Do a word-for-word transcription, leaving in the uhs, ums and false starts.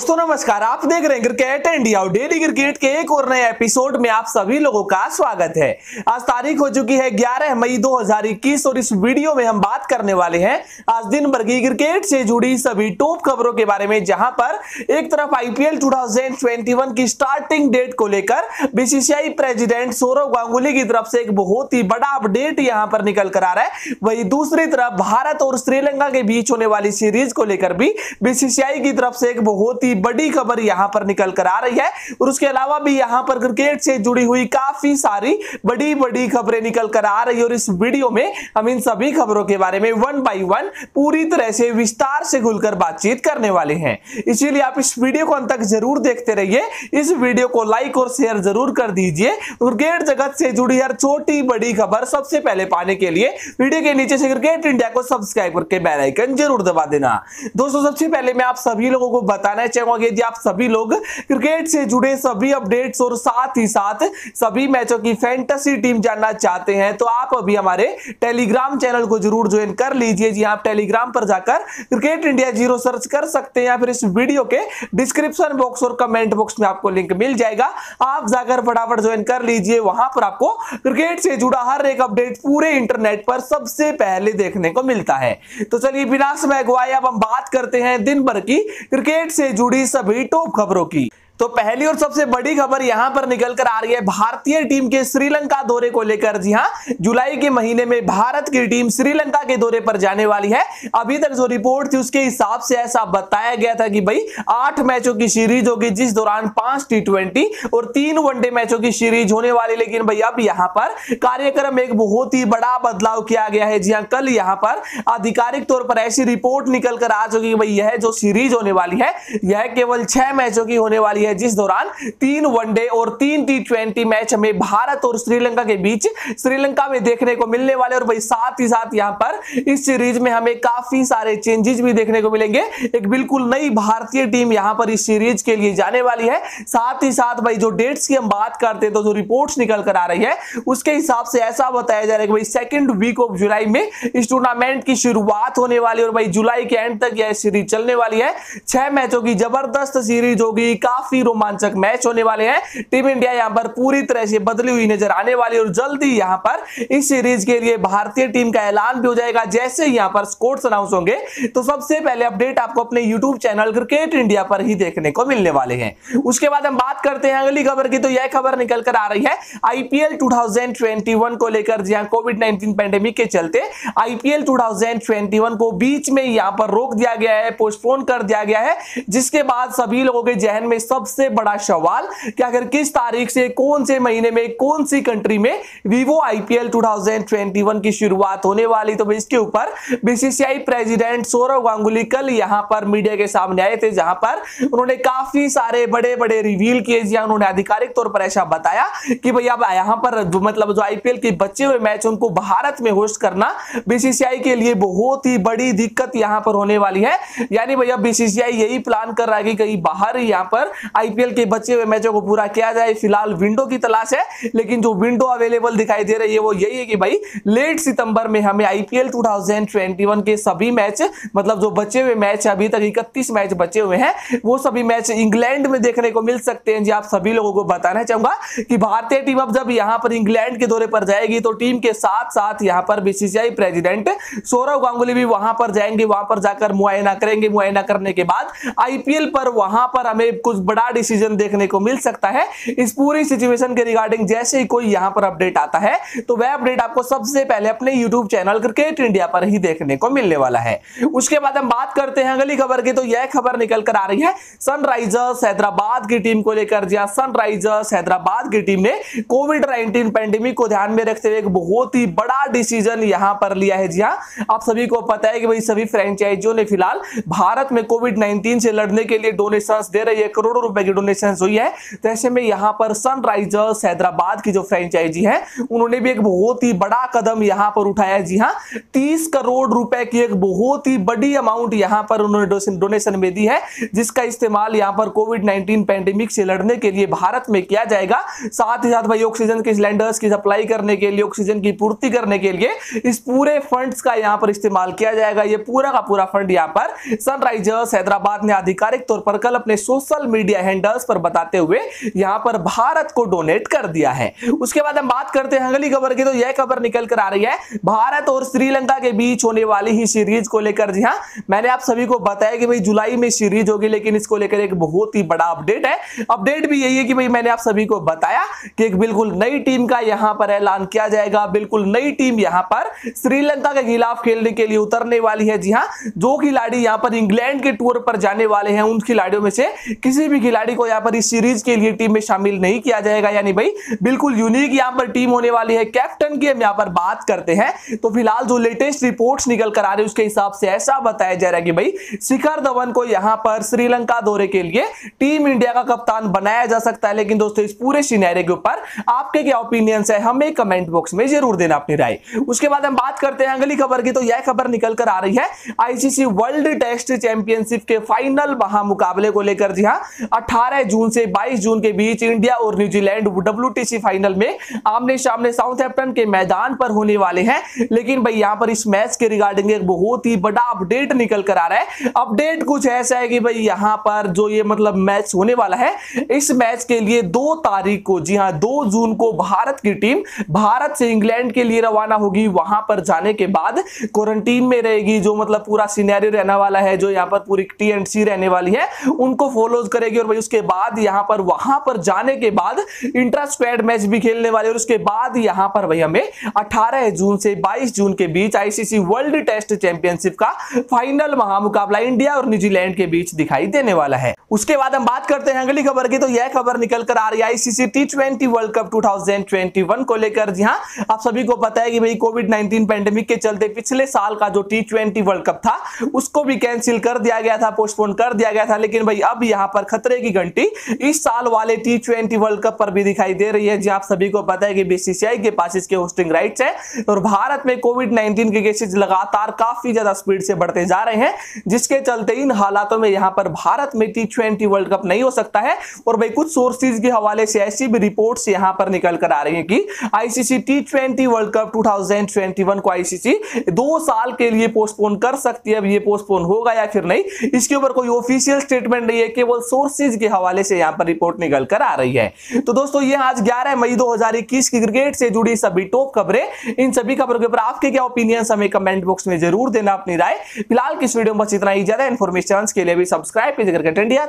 दोस्तों नमस्कार, आप देख रहे हैं क्रिकेट इंडिया डेली। क्रिकेट के एक और नए एपिसोड में आप सभी लोगों का स्वागत है। आज तारीख हो चुकी है ग्यारह मई दो हजार इक्कीस और इस वीडियो में हम बात करने वाले हैं आज दिन भर की क्रिकेट से जुड़ी सभी टॉप खबरों के बारे में, जहां पर एक तरफ आईपीएल दो हजार इक्कीस की स्टार्टिंग डेट को लेकर बीसीसीआई प्रेसिडेंट सौरव गांगुली की तरफ से एक बहुत ही बड़ा अपडेट यहाँ पर निकल कर आ रहा है। वही दूसरी तरफ भारत और श्रीलंका के बीच होने वाली सीरीज को लेकर भी बीसीसीआई की तरफ से एक बहुत ही बड़ी खबर यहां पर निकल कर आ रही है और उसके अलावा भी यहां पर क्रिकेट से जुड़ी हुई काफी सारी बड़ी बड़ी खबरें निकल कर आ रही है और इस वीडियो में हम इन सभी खबरों के बारे में वन बाय वन पूरी तरह से विस्तार से खुलकर बातचीत करने वाले हैं, इसीलिए आप इस वीडियो को अंत तक जरूर देखते रहिए। इस वीडियो को लाइक और शेयर जरूर कर दीजिए। क्रिकेट जगत से जुड़ी हर छोटी बड़ी खबर सबसे पहले पाने के लिए वीडियो के नीचे से क्रिकेट इंडिया को सब्सक्राइब करके बेल आइकन जरूर दबा देना। दोस्तों सबसे पहले मैं आप सभी लोगों को बताना चाहूंगा कि आप सभी लोग क्रिकेट से जुड़े सभी अपडेट्स और साथ ही साथ सभी मैचों की फैंटेसी टीम जानना चाहते हैं तो आप अभी हमारे टेलीग्राम चैनल को जरूर ज्वाइन कर लीजिए। जी आप टेलीग्राम पर जाकर क्रिकेट इंडिया जीरो सर्च कर सकते हैं या फिर इस वीडियो के डिस्क्रिप्शन बॉक्स और कमेंट बॉक्स में आपको लिंक मिल जाएगा, आप जाकर फटाफट ज्वाइन कर लीजिए। वहां पर आपको क्रिकेट से जुड़ा हर एक अपडेट पूरे इंटरनेट पर सबसे पहले देखने को मिलता है। तो चलिए बिना समय गवाए अब हम बात करते हैं दिन भर की क्रिकेट से जुड़ी सभी टॉप खबरों की। तो पहली और सबसे बड़ी खबर यहां पर निकल कर आ रही है भारतीय टीम के श्रीलंका दौरे को लेकर। जी हां, जुलाई के महीने में भारत की टीम श्रीलंका के दौरे पर जाने वाली है। अभी तक जो रिपोर्ट थी उसके हिसाब से ऐसा बताया गया था कि भाई आठ मैचों की सीरीज होगी, जिस दौरान पांच टी ट्वेंटी और तीन वनडे मैचों की सीरीज होने वाली, लेकिन भाई अब यहां पर कार्यक्रम में एक बहुत ही बड़ा बदलाव किया गया है। जी हां, कल यहां पर आधिकारिक तौर पर ऐसी रिपोर्ट निकल कर आ चुकी है भाई यह जो सीरीज होने वाली है यह केवल छह मैचों की होने वाली है, जिस दौरान तीन वनडे और तीन टी ट्वेंटी मैच हमें भारत और श्रीलंका के बीच श्रीलंका में देखने को मिलने वाले। और भाई साथ ही साथ यहां पर इस सीरीज में हमें काफी सारे चेंजेस भी देखने को मिलेंगे। एक बिल्कुल नई भारतीय टीम यहां पर इस सीरीज के लिए जाने वाली है। साथ ही साथ भाई जो डेट्स की हम बात करते हैं तो जो रिपोर्ट्स निकल कर आ रही है उसके हिसाब से ऐसा बताया जा रहा है कि भाई सेकंड वीक ऑफ जुलाई में इस टूर्नामेंट की शुरुआत होने वाली और भाई जुलाई के एंड तक यह सीरीज चलने वाली है। छह मैचों की जबरदस्त सीरीज होगी, काफी रोमांचक मैच होने वाले हैं। टीम इंडिया यहां पर पूरी तरह से बदली हुई नजर आने वाली और जल्दी यहां पर इस सीरीज के लिए भारतीय टीम का ऐलान भी हो जाएगा। जैसे यहां पर स्क्वाड्स अनाउंस होंगे तो सबसे पहले अपडेट आपको अपने यूट्यूब चैनल क्रिकेट इंडिया पर ही देखने को मिलने वाले हैं। उसके बाद हम बात करते हैं अगली खबर की, तो यह खबर निकल कर आ रही है आईपीएल दो हजार इक्कीस को लेकर। जी हां, कोविड नाइनटीन पैंडेमिक के चलते आईपीएल दो हजार इक्कीस को बीच में यहां पर रोक दिया गया है, पोस्टपोन कर दिया गया है, जिसके बाद सभी लोगों के जहन में सब सबसे बड़ा सवाल कि आखिर किस तारीख से, कौन से महीने में, कौन सी कंट्री में वीवो आईपीएल दो हजार इक्कीस की शुरुआत होने वाली। तो इसके ऊपर बीसीसीआई प्रेसिडेंट सौरव गांगुली कल यहां पर मीडिया के सामने आए थे, जहां पर उन्होंने काफी सारे बड़े-बड़े रिवील किए। जहां उन्होंने आधिकारिक तौर पर ऐसा बताया कि भैया यहां पर मतलब जो आईपीएल के बचे हुए मैच उनको भारत में होस्ट करना बीसीसीआई के लिए बहुत ही बड़ी दिक्कत यहां पर होने वाली है। यानी भैया बीसीसीआई यही प्लान कर रहा है कि कहीं बाहर यहां पर आईपीएल के बचे हुए मैचों को पूरा किया जाए। फिलहाल विंडो की तलाश है, लेकिन जो विंडो अवेलेबल दिखाई दे रही है वो यही है कि भाई लेट सितंबर में हमें आईपीएल दो हजार इक्कीस के सभी मैच मतलब जो बचे हुए मैच अभी तक इकतीस मैच बचे हुए हैं वो सभी मैच इंग्लैंड में देखने को मिल सकते हैं। जी आप सभी लोगों को बताना चाहूंगा कि भारतीय टीम अब जब यहां पर इंग्लैंड के दौरे पर जाएगी तो टीम के साथ साथ यहां पर बीसीसीआई प्रेसिडेंट सौरव गांगुली भी वहां पर जाएंगे, वहां पर जाकर मुआयना करेंगे। मुआयना करने के बाद आईपीएल पर वहां पर हमें कुछ बड़ा डिसीजन देखने को मिल सकता है इस पूरी सिचुएशन के रिगार्डिंग। जैसे ही कोई यहां पर अपडेट आता है तो वह अपडेट आपको सबसे पहले अपने यूट्यूब चैनल क्रिकेट इंडिया पर ही देखने को मिलने वाला है। उसके बाद हम बात करते हैं अगली खबर की, तो यह खबर निकल कर आ रही है सनराइजर्स हैदराबाद की टीम को लेकर। जी हां, सनराइजर्स हैदराबाद की टीम ने कोविड नाइनटीन पैंडेमिक को ध्यान में रखते हुए एक बहुत ही बड़ा डिसीजन यहां पर लिया है। जी हां, आप सभी को पता है कि भाई सभी फ्रेंचाइजियों ने फिलहाल भारत में कोविड नाइनटीन से लड़ने के लिए डोनेशंस दे रही है, करोड़ों रुपए की डोनेशन हुई है। तो ऐसे में यहाँ पर सनराइजर्स हैदराबाद की जो फ्रेंचाइजी है उन्होंने भी एक बहुत ही बड़ा कदम यहाँ पर उठाया। जी हाँ, तीस करोड़ रुपए की एक बहुत ही बड़ी अमाउंट यहाँ पर उन्होंने डोनेशन में दी है, जिसका इस्तेमाल यहाँ पर कोविड नाइन्टीन पैंडेमिक से लड़ने के लिए भारत में किया जाएगा। साथ ही साथ भाई ऑक्सीजन के सिलेंडर्स की सप्लाई करने के लिए, ऑक्सीजन की पूर्ति करने के लिए इस पूरे फंड्स का यहाँ पर इस्तेमाल किया जाएगा। ये पूरा का पूरा फंड यहाँ पर सनराइजर्स हैदराबाद ने आधिकारिक तौर पर कल अपने सोशल मीडिया हैंडल्स पर बताते हुए यहाँ पर भारत को डोनेट कर दिया है। उसके बाद हम बात करते हैं अगली खबर की, तो यह खबर निकल कर आ रही है भारत और श्रीलंका के बीच होने वाली ही सीरीज को लेकर। जी हाँ, मैंने आप सभी को बताया कि भाई जुलाई में सीरीज होगी, लेकिन इसको लेकर एक बहुत ही बड़ा अपडेट है। अपडेट भी यही है कि भाई मैंने आप सभी को बताया कि एक बिल्कुल नई टीम का यहां पर ऐलान किया जाएगा। बिल्कुल नई टीम यहां पर श्रीलंका के खिलाफ खेलने के लिए उतरने वाली है। जी हां, जो खिलाड़ी यहां पर इंग्लैंड के टूर पर जाने वाले हैं उन खिलाड़ियों में से किसी भी खिलाड़ी को यहां पर इस सीरीज के लिए टीम में शामिल नहीं किया जाएगा। यानी भाई बिल्कुल यूनिक यहां पर टीम होने वाली है। कैप्टन की हम यहां पर बात करते हैं तो फिलहाल जो लेटेस्ट रिपोर्ट्स निकल कर आ रही है उसके हिसाब से ऐसा बताया जा रहा है कि भाई शिखर धवन को यहां पर श्रीलंका दौरे के लिए टीम इंडिया का कप्तान बनाया जा सकता है। लेकिन दोस्तों इस पूरे सिनेरियो के ऊपर आपके क्या ओपिनियंस है हमें कमेंट बॉक्स में जरूर देना अपनी राय। उसके बाद हम बात करते हैं अगली खबर की, तो यह खबर निकल कर आ रही है आईसीसी वर्ल्ड टेस्ट चैंपियनशिप के फाइनल महामुकाबले को लेकर। जी हां, अठारह जून से बाईस जून के बीच इंडिया और न्यूजीलैंड डब्ल्यूटीसी फाइनल में आमने सामने साउथहैम्पटन के मैदान पर होने वाले हैं। लेकिन भाई यहां पर इस मैच के रिगार्डिंग एक बहुत ही बड़ा अपडेट निकल कर आ रहा है। अपडेट कुछ ऐसा है कि भाई यहां पर जो ये मतलब मैच होने वाला है, इस मैच के लिए दो तारीख को, जी हां दो जून को भारत की टीम भारत से इंग्लैंड के लिए रवाना होगी। वहां पर जाने के बाद क्वारंटीन में रहेगी, जो मतलब पूरा सिनेरियो रहने वाला है, जो यहां पर पूरी टी एंड सी रहने वाली है उनको फॉलो करेगी। और भाई उसके बाद यहां पर वहां पर जाने के बाद इंट्रा स्क्वाड मैच भी खेलने वाले। और उसके बाद यहां पर भाई हमें अठारह जून से बाईस जून के बीच आईसीसी वर्ल्ड टेस्ट चैंपियनशिप का फाइनल महामुकाबला इंडिया और न्यूजीलैंड के बीच दिखाई देने वाला है। उसके बाद हम बात करते हैं अगली खबर की, तो यह खबर निकल कर आ रही है ICC T twenty world cup दो हज़ार इक्कीस को लेकर। जी हां, आप सभी को पता है कि भाई कोविड नाइन्टीन पैंडेमिक के चलते पिछले साल का जो टी ट्वेंटी वर्ल्ड कप था उसको भी कैंसिल कर दिया गया था, पोस्टपोन कर दिया गया था। लेकिन भाई अब यहां पर खतरे की घंटी इस साल वाले टी ट्वेंटी वर्ल्ड कप पर भी दिखाई दे रही है। जी आप सभी को पता है कि बीसीसीआई के पास इसके होस्टिंग राइट्स है और भारत में कोविड नाइन्टीन के केसेस लगातार काफी ज्यादा स्पीड से बढ़ते जा रहे हैं, जिसके चलते इन हालातों में यहां पर भारत में टी ट्वेंटी वर्ल्ड कप नहीं हो सकता है। और भाई कुछ सोर्सेज के हवाले से ऐसी भी रिपोर्ट्स यहां पर निकल कर आ रही है कि ICC T twenty world cup दो हज़ार इक्कीस को आईसीसी दो साल के लिए पोस्टपोन कर सकती है। अब ये पोस्टपोन होगा या फिर नहीं, इसके ऊपर कोई ऑफिशियल स्टेटमेंट नहीं है, केवल सोर्सेज के हवाले से यहां पर रिपोर्ट निकल कर आ रही है। तो दोस्तों ये आज ग्यारह मई दो हज़ार इक्कीस की क्रिकेट से जुड़ी सभी टॉप खबरें। इन सभी खबरों के ऊपर आपके क्या ओपिनियंस हमें कमेंट बॉक्स में जरूर देना अपनी राय। फिलहाल किस वीडियो में बस इतना ही। ज्यादा इन्फॉर्मेशन के लिए भी सब्सक्राइब कीजिए क्रिकेट इंडिया।